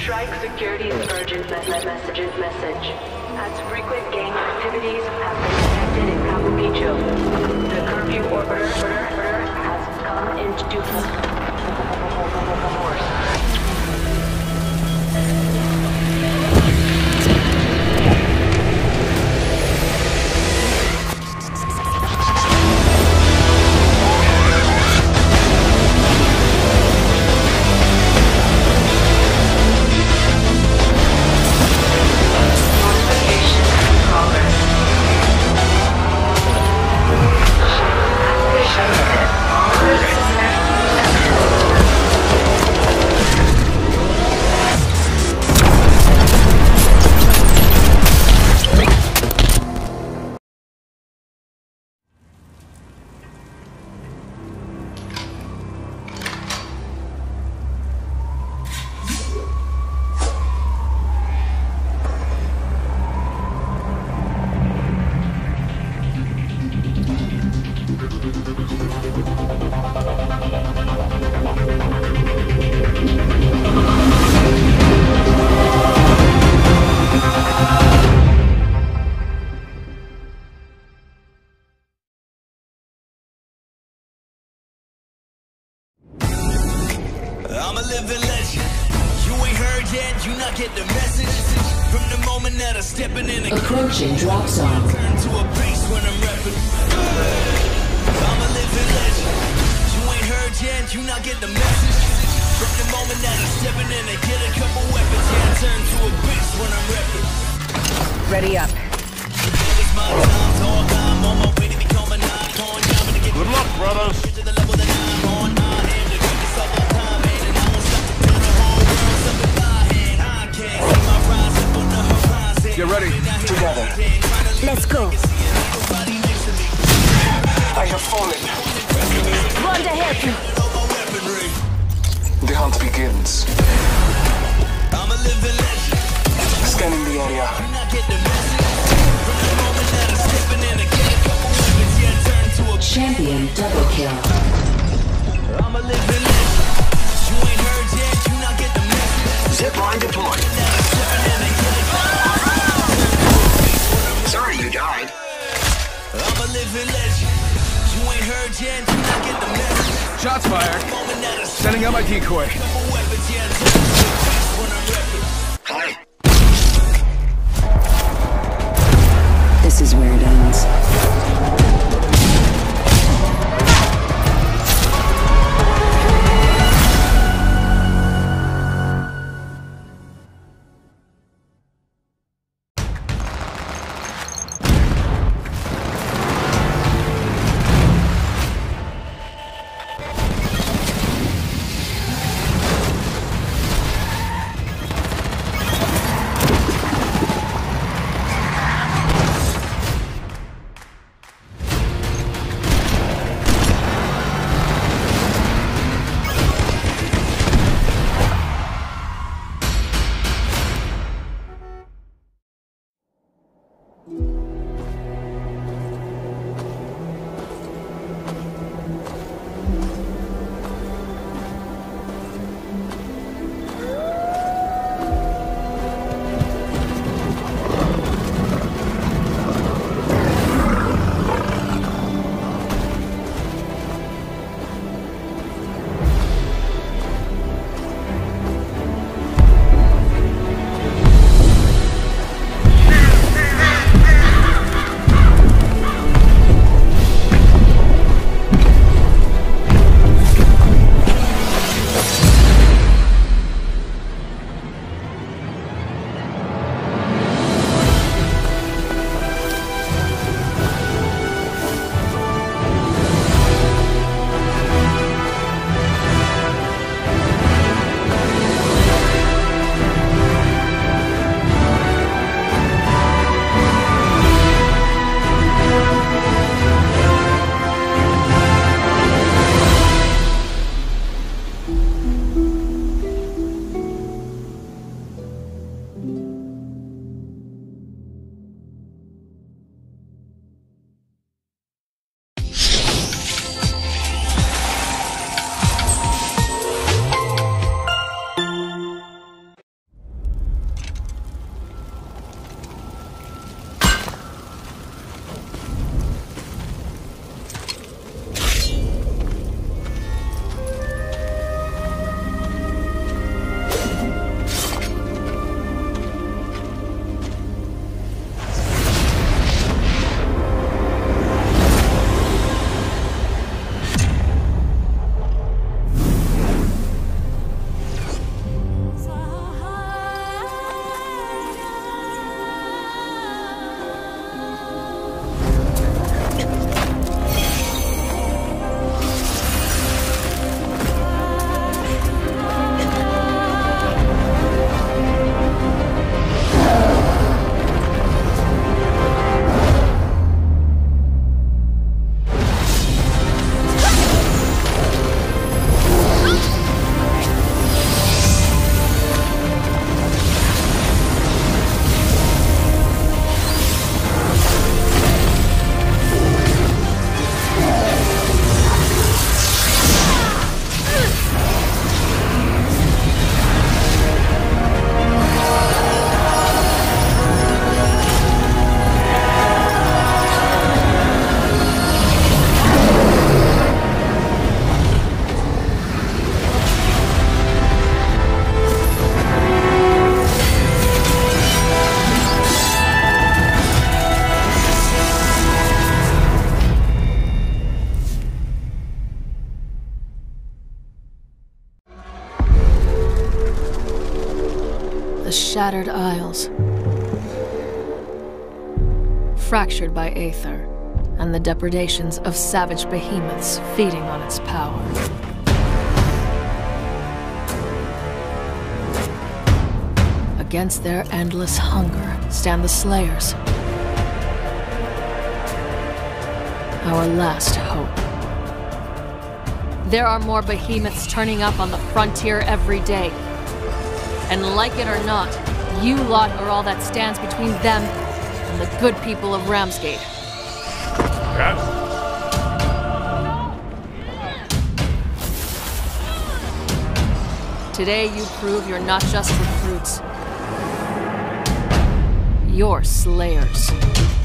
Shrike Security's urgent message. As frequent gang activities have been detected in Kabukicho, the curfew order has come into force. I'm a living legend. You ain't heard yet, you not get the message. From the moment that I'm stepping in, Encroaching drop zone. Turn to a base when I'm repping. I'm a living legend. You ain't heard yet, you not get the message. From the moment that I'm stepping in, I get a couple weapons. Yeah, turn to a base when I'm repping. Ready up. It's my time, dog. I'm on my way to become a nine-coin. Good luck, brothers. To the level that I'm on. Get ready to gather. Let's go. I have fallen. Run to help you. The hunt begins. I'm a living legend. Scanning the area. Champion double kill. I'm a living legend. You ain't heard yet, you not get the message. Zip line deployed. Sorry you died. I'm a living legend. You ain't heard yet, you not get the message. Shots fired. Sending out my decoy. This is where it ends. the shattered aisles, fractured by Aether and the depredations of savage behemoths feeding on its power. Against their endless hunger stand the Slayers, our last hope. There are more behemoths turning up on the frontier every day. And like it or not, you lot are all that stands between them and the good people of Ramsgate. Yes. Today you prove you're not just recruits. You're Slayers.